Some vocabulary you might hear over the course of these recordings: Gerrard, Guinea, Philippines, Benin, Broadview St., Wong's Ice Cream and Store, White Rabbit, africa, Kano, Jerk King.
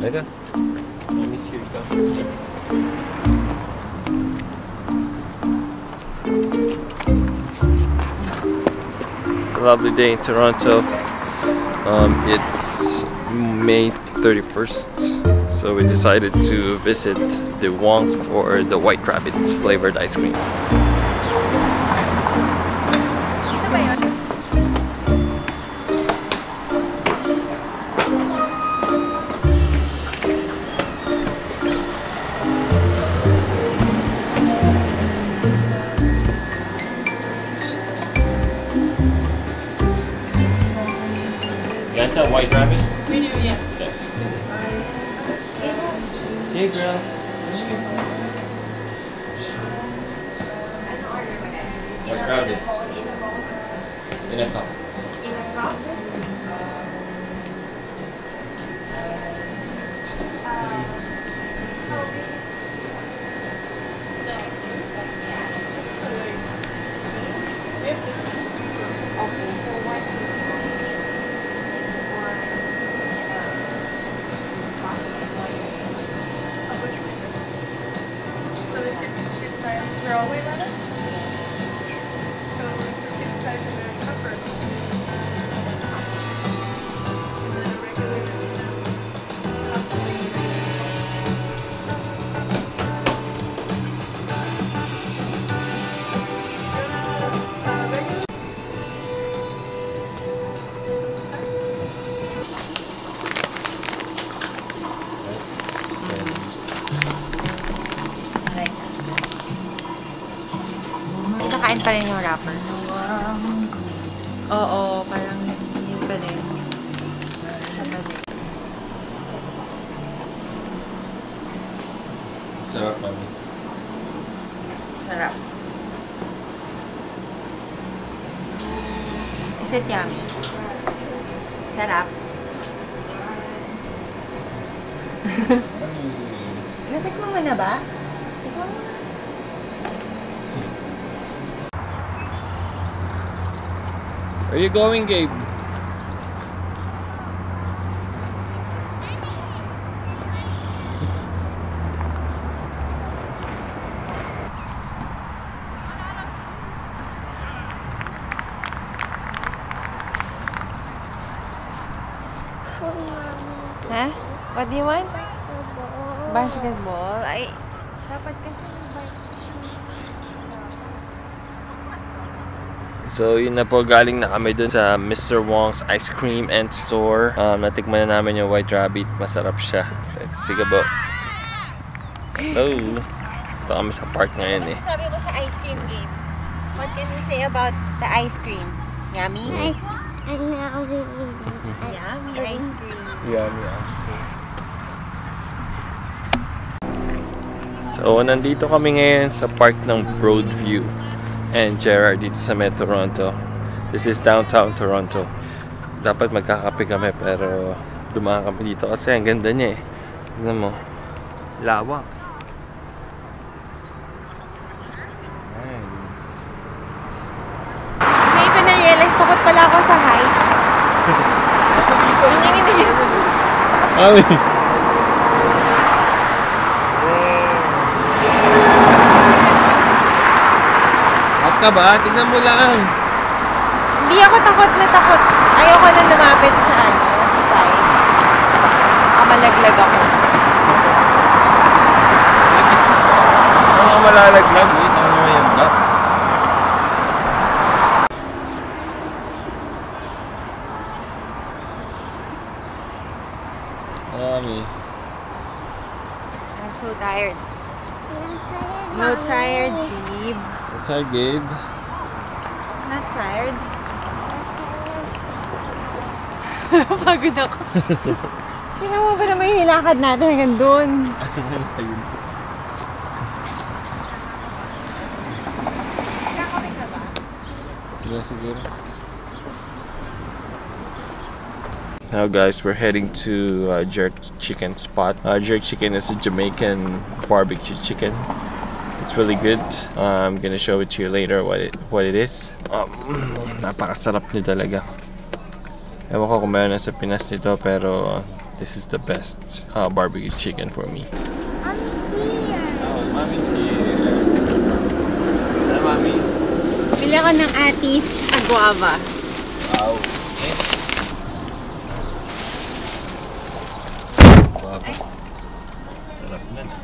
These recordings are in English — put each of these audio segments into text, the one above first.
Lecker? Noch nicht hier gedacht. Lovely day in Toronto. It's May 31st, so we decided to visit the Wong's for the White Rabbit flavored ice cream. You guys have White Rabbit? We do, yeah. Okay. Hey, girl. White Rabbit. In a cup. In a cup? Okay, so white. They're all white rabbit? So it's the kid's size of a cupper. And then a regular Kain pa rin yung wrapper. Oo, parang yun pa rin. Sarap pa rin. Sarap. Is it yummy? Sarap. Natikman mo na ba? Tikman mo na. Where are you going, Gabe? Huh? What do you want? Basketball. Basketball? Ay, dapat kasi basketball. So yun na po, galing na kami dun sa Mr. Wong's Ice Cream and Store. Natikman na namin yung White Rabbit. Masarap siya. Sige po. Hello. Ito kami sa park ngayon eh. Ano sabi mo sa ice cream game? What can you say about the ice cream? Yummy? Yummy. Yummy ice cream. Yummy ice cream. So nandito kami ngayon sa park ng Broadview and Gerrard dito sa Metro Toronto. This is downtown Toronto. Dapat magkakape kami pero dumaan kami dito kasi ang ganda niya eh. Tignan mo. Lawak. Nice. Ngayon ko na-realize takot pala ako sa heights. Ay! Ka ba? Tignan mo lang. Hindi ako takot na takot. Ayoko na lumapit sa ano, sa sides. Malaglag ako. Malalaglag eh. Tignan mo yung gap. I'm so tired. No tired, Gabe. No tired, Gabe. Not tired. Pagod ako. Tignan mo ba na may hilakad natin hanggang doon? Nakakapit na ba? Yeah, siguro. Now guys, we're heading to Jerk Chicken spot. Jerk Chicken is a Jamaican barbecue chicken. It's really good. I'm gonna show it to you later what it is. Napakasarap niya talaga. Ewan ko kung meron na sa Pinas nito, pero this is the best barbecue chicken for me. Mommy's here! Oh, Mommy's here! Hello, Mommy! Bili ako ng atis at guava. Wow! Guava. Sarap na na.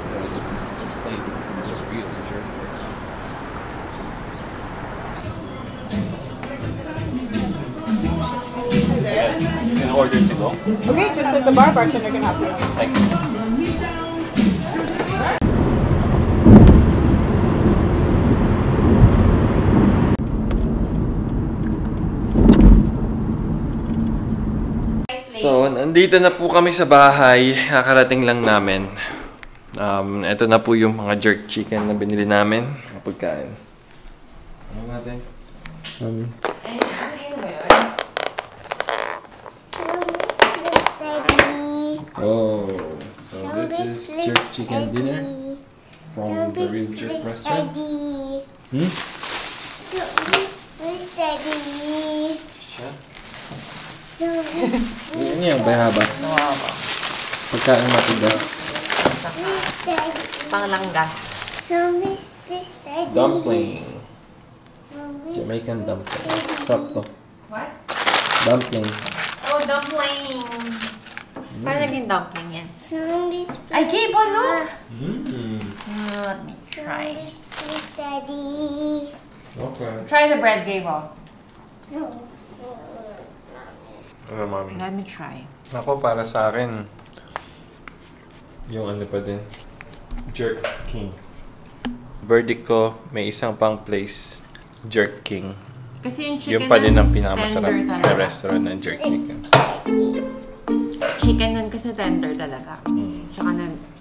So, this is the place. This is a real jerk. It's gonna order to go. Okay, just at the bar, bartender can help you. Thank you. So, nandito na po kami sa bahay. Kakarating lang namin. Ito na po yung mga jerk chicken na binili namin. Ang pagkain. Ano natin? Oh, so this is jerk chicken dinner from the Real Jerk restaurant. Ini yang bahabas. Pagkain matigas. Panglanggas. Dumpling. Jamaican dumpling. Sarap. What? Dumpling. Oh, dumpling. Paano naging dumpling yan? Ay, Gabe, look! Let me try. Okay. Try the bread, Gabe. Ano, Mommy? Let me try. Ako, para sa akin, yung ano pa din, Jerk King. Verdict ko, may isang pang place, Jerk King. Kasi yung chicken yung pa din ang pinakamasarap na restaurant ng Jerk King. Chicken nun kasi tender talaga. Tsaka na